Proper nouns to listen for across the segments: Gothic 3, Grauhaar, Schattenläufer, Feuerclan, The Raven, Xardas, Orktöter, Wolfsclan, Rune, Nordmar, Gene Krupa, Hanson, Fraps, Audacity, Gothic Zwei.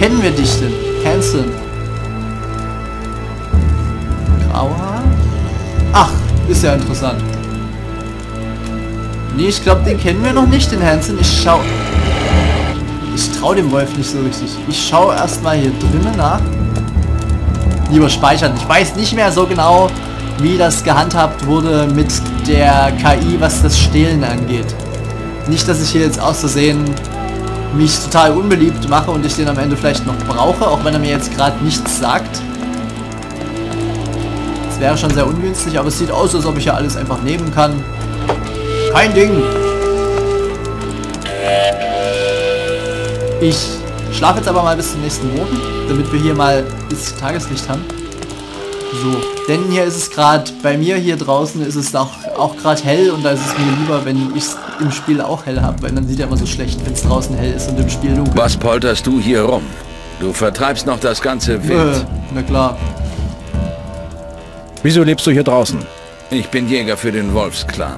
kennen wir dich denn? Hanson. Grauhaar? Ach, ist ja interessant. Nee, ich glaube, den kennen wir noch nicht, den Hanson. Ich schau... Ich trau dem Wolf nicht so richtig. Ich schau erstmal hier drinnen nach. Lieber speichern. Ich weiß nicht mehr so genau, wie das gehandhabt wurde mit der KI, was das Stehlen angeht. Nicht, dass ich hier jetzt aus Versehen mich total unbeliebt mache und ich den am Ende vielleicht noch brauche, auch wenn er mir jetzt gerade nichts sagt. Das wäre schon sehr ungünstig, aber es sieht aus, als ob ich ja alles einfach nehmen kann. Kein Ding! Ich schlafe jetzt aber mal bis zum nächsten Morgen, damit wir hier mal bis Tageslicht haben. So, denn hier ist es gerade, bei mir hier draußen ist es auch gerade hell und da ist es mir lieber, wenn ich es im Spiel auch hell habe, weil dann sieht er immer so schlecht, wenn es draußen hell ist und im Spiel dunkel. Was polterst du hier rum? Du vertreibst noch das ganze Wild. Na klar. Wieso lebst du hier draußen? Ich bin Jäger für den Wolfsclan,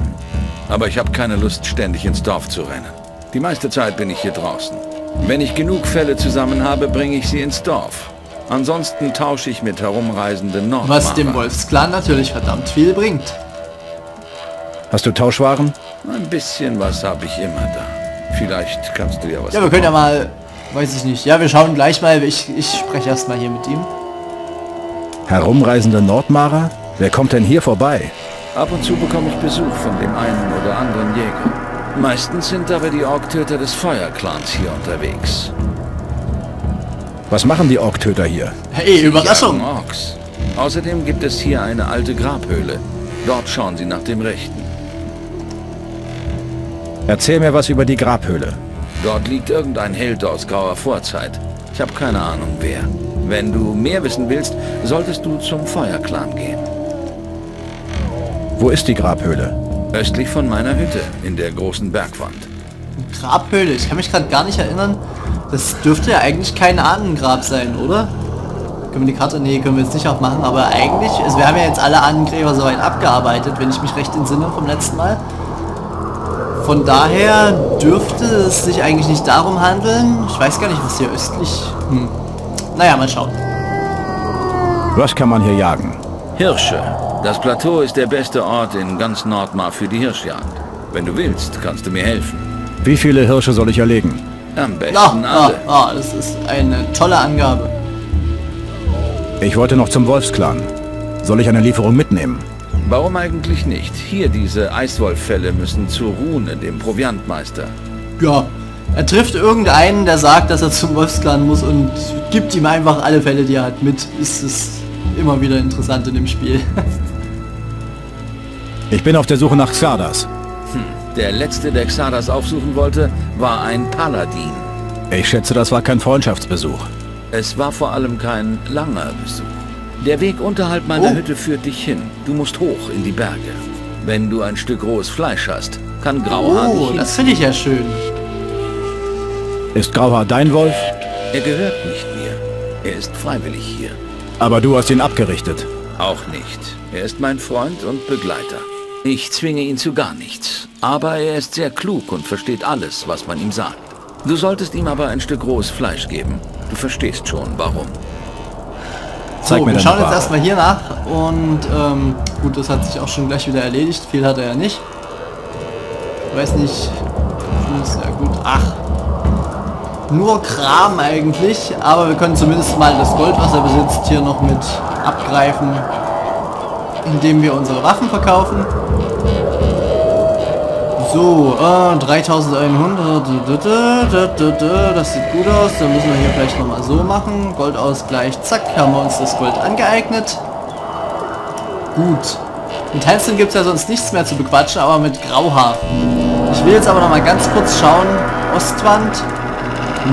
aber ich habe keine Lust, ständig ins Dorf zu rennen. Die meiste Zeit bin ich hier draußen. Wenn ich genug Fälle zusammen habe, bringe ich sie ins Dorf. Ansonsten tausche ich mit herumreisenden Nordmar. Was dem Wolfsclan natürlich verdammt viel bringt. Hast du Tauschwaren? Ein bisschen was habe ich immer da. Vielleicht kannst du ja was... Ja, wir können ja mal... Weiß ich nicht. Ja, wir schauen gleich mal. Ich spreche erstmal hier mit ihm. Herumreisende Nordmarer? Wer kommt denn hier vorbei? Ab und zu bekomme ich Besuch von dem einen oder anderen Jäger. Meistens sind aber die Orktöter des Feuerclans hier unterwegs. Was machen die Orktöter hier? Hey, Überraschung! Orks. Außerdem gibt es hier eine alte Grabhöhle. Dort schauen sie nach dem Rechten. Erzähl mir was über die Grabhöhle. Dort liegt irgendein Held aus grauer Vorzeit. Ich habe keine Ahnung wer. Wenn du mehr wissen willst, solltest du zum Feuerclan gehen. Wo ist die Grabhöhle? Östlich von meiner Hütte, in der großen Bergwand. Grabhöhle, ich kann mich gerade gar nicht erinnern. Das dürfte ja eigentlich kein Ahnengrab sein, oder? Können wir die Karte? Nee, können wir jetzt nicht aufmachen, aber eigentlich, also wir haben ja jetzt alle Ahnengräber soweit abgearbeitet, wenn ich mich recht entsinne vom letzten Mal. Von daher dürfte es sich eigentlich nicht darum handeln. Ich weiß gar nicht, was hier östlich... Naja, mal schauen. Was kann man hier jagen? Hirsche. Das Plateau ist der beste Ort in ganz Nordmar für die Hirschjagd. Wenn du willst, kannst du mir helfen. Wie viele Hirsche soll ich erlegen? Am besten alle. Das ist eine tolle Angabe. Ich wollte noch zum Wolfsclan. Soll ich eine Lieferung mitnehmen? Warum eigentlich nicht? Hier, diese Eiswolffälle müssen zu Rune, dem Proviantmeister. Ja, er trifft irgendeinen, der sagt, dass er zum Wolfsclan muss und gibt ihm einfach alle Fälle, die er hat, mit. Ist es immer wieder interessant in dem Spiel. Ich bin auf der Suche nach Xardas. Der letzte, der Xardas aufsuchen wollte, war ein Paladin. Ich schätze, das war kein Freundschaftsbesuch. Es war vor allem kein langer Besuch. Der Weg unterhalb meiner Hütte führt dich hin. Du musst hoch in die Berge. Wenn du ein Stück rohes Fleisch hast, kann Grauhaar dich hinziehen. Das finde ich ja schön. Ist Grauhaar dein Wolf? Er gehört nicht mir. Er ist freiwillig hier. Aber du hast ihn abgerichtet. Auch nicht. Er ist mein Freund und Begleiter. Ich zwinge ihn zu gar nichts, aber er ist sehr klug und versteht alles, was man ihm sagt. Du solltest ihm aber ein Stück rohes Fleisch geben. Du verstehst schon, warum. So, wir schauen jetzt erstmal hier nach und gut, das hat sich auch schon gleich wieder erledigt. Viel hat er ja nicht. Ich weiß nicht, ist ja gut. Ach, nur Kram eigentlich, aber wir können zumindest mal das Gold, was er besitzt, hier noch mit abgreifen, indem wir unsere Waffen verkaufen. So, 3100, das sieht gut aus, dann müssen wir hier vielleicht nochmal so machen, Goldausgleich, zack, haben wir uns das Gold angeeignet. Gut, mit Hanson gibt es ja sonst nichts mehr zu bequatschen, aber mit Grauhaar. Ich will jetzt aber nochmal ganz kurz schauen, Ostwand,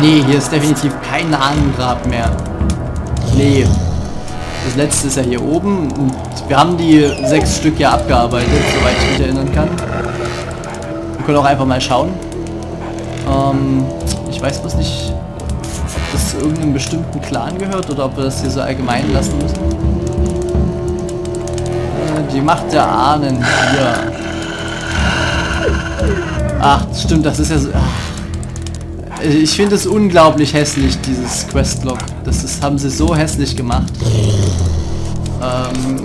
nee, hier ist definitiv kein Ahnengrab mehr, nee. Das letzte ist ja hier oben und wir haben die 6 Stück ja abgearbeitet, soweit ich mich erinnern kann. Wir können auch einfach mal schauen. Ich weiß bloß nicht, ob das zu irgendeinem bestimmten Clan gehört oder ob wir das hier so allgemein lassen müssen. Die Macht der Ahnen hier. Ach, stimmt, das ist ja so... Ich finde es unglaublich hässlich, dieses Questlog. Das haben sie so hässlich gemacht.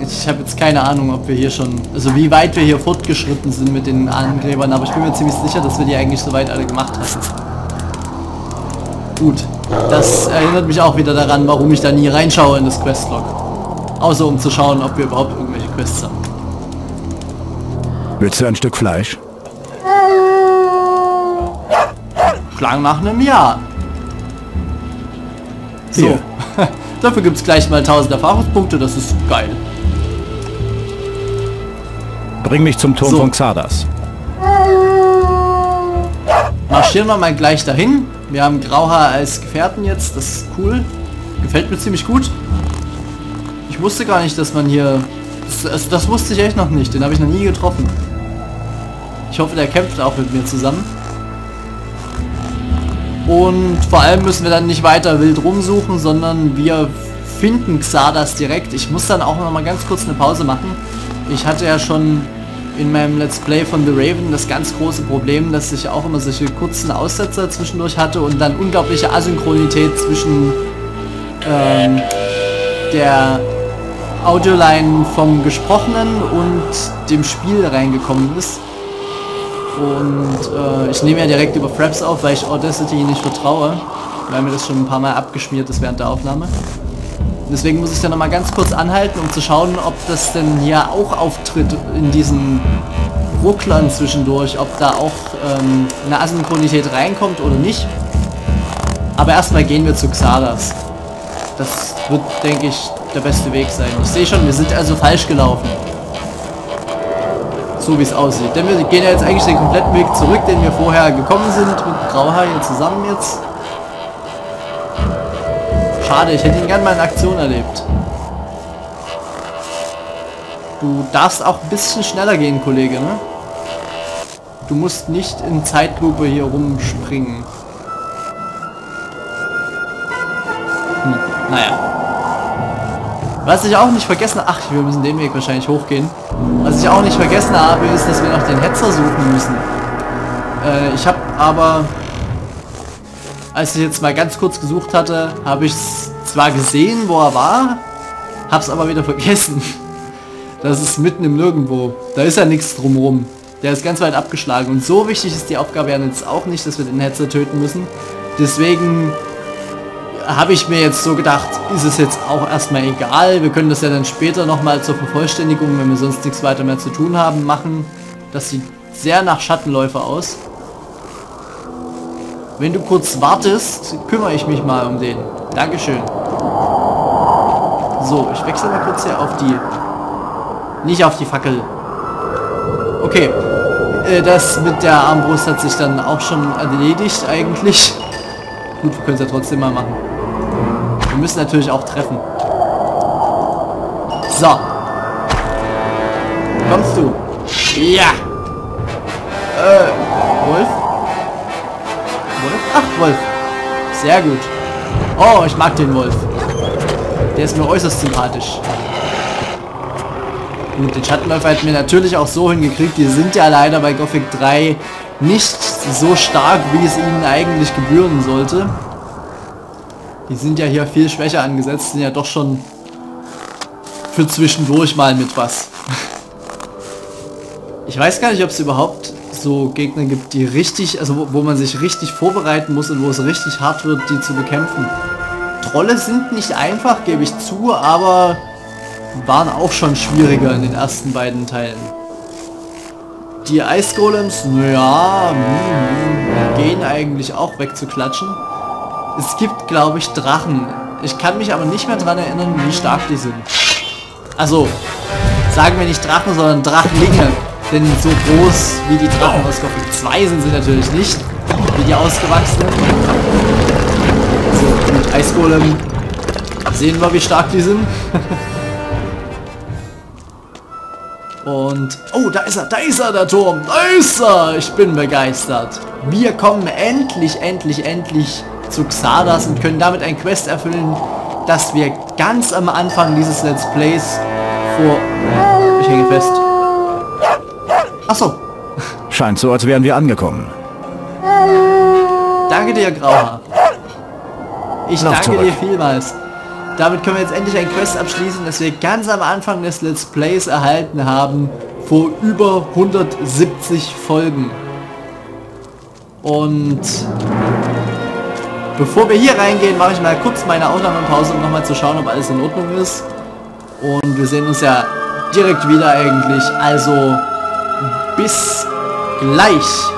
Ich habe jetzt keine Ahnung, ob wir hier schon... Also wie weit wir hier fortgeschritten sind mit den Anklebern, aber ich bin mir ziemlich sicher, dass wir die eigentlich soweit alle gemacht haben. Gut. Das erinnert mich auch wieder daran, warum ich da nie reinschaue in das Questlog. Außer um zu schauen, ob wir überhaupt irgendwelche Quests haben. Willst du ein Stück Fleisch? Klang nach einem Jahr. So. Dafür gibt es gleich mal 1000 Erfahrungspunkte, das ist geil. Bring mich zum Turm von Xardas. Marschieren wir mal gleich dahin. Wir haben Grauhaar als Gefährten jetzt, das ist cool. Gefällt mir ziemlich gut. Ich wusste gar nicht, dass man hier... Das wusste ich echt noch nicht, den habe ich noch nie getroffen. Ich hoffe, der kämpft auch mit mir zusammen. Und vor allem müssen wir dann nicht weiter wild rumsuchen, sondern wir finden Xardas direkt. Ich muss dann auch noch mal ganz kurz eine Pause machen. Ich hatte ja schon in meinem Let's Play von The Raven das ganz große Problem, dass ich auch immer solche kurzen Aussetzer zwischendurch hatte und dann unglaubliche Asynchronität zwischen der Audioline vom Gesprochenen und dem Spiel reingekommen ist. Und ich nehme ja direkt über Fraps auf, weil ich Audacity nicht vertraue, weil mir das schon ein paar Mal abgeschmiert ist während der Aufnahme. Deswegen muss ich dann nochmal ganz kurz anhalten, um zu schauen, ob das denn hier auch auftritt in diesen Rucklern zwischendurch, ob da auch eine Asynchronität reinkommt oder nicht. Aber erstmal gehen wir zu Xardas. Das wird, denke ich, der beste Weg sein. Ich sehe schon, wir sind also falsch gelaufen. So wie es aussieht. Denn wir gehen ja jetzt eigentlich den kompletten Weg zurück, den wir vorher gekommen sind, mit Grauhaar hier zusammen jetzt. Schade, ich hätte ihn gerne mal in Aktion erlebt. Du darfst auch ein bisschen schneller gehen, Kollege, ne? Du musst nicht in Zeitlupe hier rumspringen. Naja. Was ich auch nicht vergessen habe... Ach, wir müssen den Weg wahrscheinlich hochgehen. Was ich auch nicht vergessen habe, ist, dass wir noch den Hetzer suchen müssen. Ich habe aber... Als ich jetzt mal ganz kurz gesucht hatte, habe ich zwar gesehen, wo er war, habe es aber wieder vergessen. Das ist mitten im Nirgendwo. Da ist ja nichts drumherum. Der ist ganz weit abgeschlagen. Und so wichtig ist die Aufgabe ja jetzt auch nicht, dass wir den Hetzer töten müssen. Deswegen... habe ich mir jetzt so gedacht, ist es jetzt auch erstmal egal, wir können das ja dann später nochmal zur Vervollständigung, wenn wir sonst nichts weiter mehr zu tun haben, machen. Das sieht sehr nach Schattenläufer aus. Wenn du kurz wartest, kümmere ich mich mal um den. Dankeschön. So, ich wechsle mal kurz hier auf die... Nicht auf die Fackel. Okay. Das mit der Armbrust hat sich dann auch schon erledigt eigentlich. Gut, wir können es ja trotzdem mal machen. Wir müssen natürlich auch treffen. So. Kommst du? Ja! Wolf? Wolf? Ach, Wolf. Sehr gut. Oh, ich mag den Wolf. Der ist mir äußerst sympathisch. Gut, den Schattenläufer hätten wir natürlich auch so hingekriegt. Die sind ja leider bei Gothic 3 nicht so stark, wie es ihnen eigentlich gebühren sollte. Die sind ja hier viel schwächer angesetzt, sind ja doch schon für zwischendurch mal mit was. Ich weiß gar nicht, ob es überhaupt so Gegner gibt, die richtig, also wo man sich richtig vorbereiten muss und wo es richtig hart wird, die zu bekämpfen. Trolle sind nicht einfach, gebe ich zu, aber waren auch schon schwieriger in den ersten beiden Teilen. Die Eisgolems, naja, gehen eigentlich auch weg zu klatschen. Es gibt, glaube ich, Drachen. Ich kann mich aber nicht mehr daran erinnern, wie stark die sind. Also, sagen wir nicht Drachen, sondern Drachlinge. Denn so groß wie die Drachen aus Gothic 2 sind sie natürlich nicht. Wie die ausgewachsenen. So, mit Eisgolem sehen wir, wie stark die sind. Und... Oh, da ist er, der Turm! Da ist er! Ich bin begeistert. Wir kommen endlich zu Xardas und können damit ein Quest erfüllen, das wir ganz am Anfang dieses Let's Plays vor... Ich hänge fest. Achso. Scheint so, als wären wir angekommen. danke dir, Grauhaar. Ich danke dir vielmals. Damit können wir jetzt endlich ein Quest abschließen, das wir ganz am Anfang des Let's Plays erhalten haben, vor über 170 Folgen. Und bevor wir hier reingehen, mache ich mal kurz meine Aufnahmepause, um nochmal zu schauen, ob alles in Ordnung ist. Und wir sehen uns ja direkt wieder eigentlich, also bis gleich.